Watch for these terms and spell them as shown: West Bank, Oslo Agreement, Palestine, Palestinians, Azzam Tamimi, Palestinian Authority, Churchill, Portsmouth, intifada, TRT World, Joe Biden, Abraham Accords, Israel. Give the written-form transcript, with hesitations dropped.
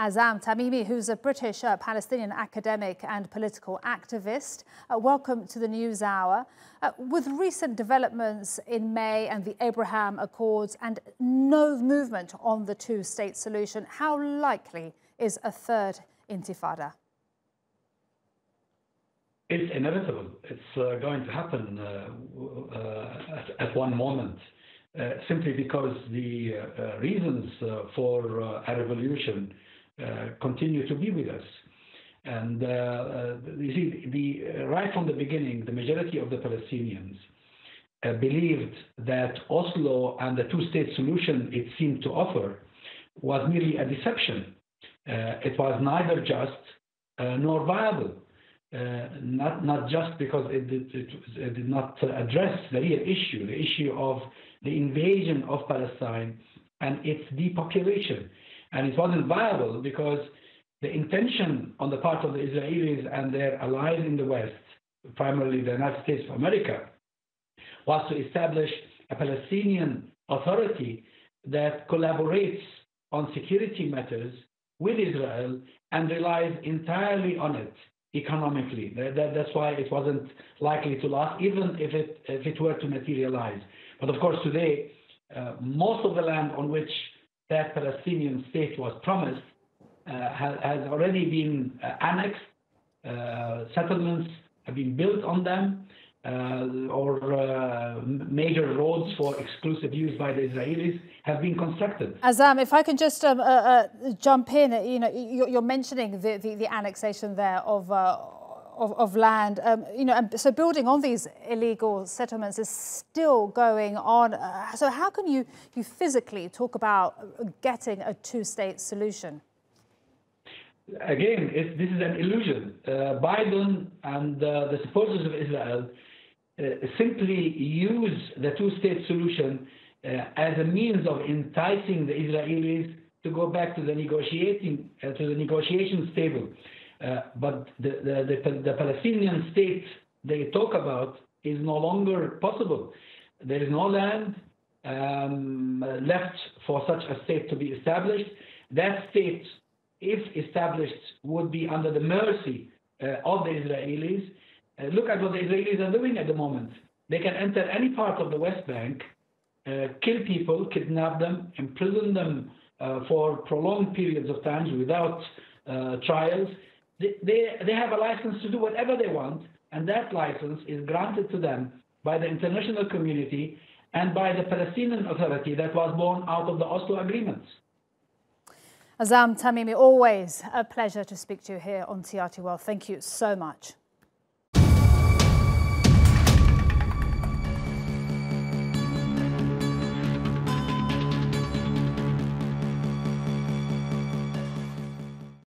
Azzam Tamimi, who's a British Palestinian academic and political activist. Welcome to the News Hour. With recent developments in May and the Abraham Accords and no movement on the two-state solution, how likely is a third intifada? It's inevitable. It's going to happen at one moment, simply because the reasons for a revolution continue to be with us. And you see, right from the beginning, the majority of the Palestinians believed that Oslo and the two-state solution it seemed to offer was merely a deception. It was neither just nor viable. Not just because it did not address the real issue, the issue of the invasion of Palestine and its depopulation. And it wasn't viable because the intention on the part of the Israelis and their allies in the West, primarily the United States of America, was to establish a Palestinian Authority that collaborates on security matters with Israel and relies entirely on it. Economically, that's why it wasn't likely to last, even if it were to materialize. But of course, today, most of the land on which that Palestinian state was promised has already been annexed. Settlements have been built on them, or major roads for exclusive use by the Israelis have been constructed. Azzam, if I can just jump in, you know, you're mentioning the annexation there of land, you know, and so building on these illegal settlements is still going on. So how can you physically talk about getting a two-state solution? Again, this is an illusion. Biden and the supporters of Israel simply use the two-state solution as a means of enticing the Israelis to go back to the negotiations table. But the Palestinian state they talk about is no longer possible. There is no land left for such a state to be established. That state, if established, would be under the mercy of the Israelis. Look at what the Israelis are doing at the moment. They can enter any part of the West Bank, kill people, kidnap them, imprison them for prolonged periods of time without trials. They have a license to do whatever they want, and that license is granted to them by the international community and by the Palestinian Authority that was born out of the Oslo Agreement. Azzam Tamimi, always a pleasure to speak to you here on TRT World. Thank you so much.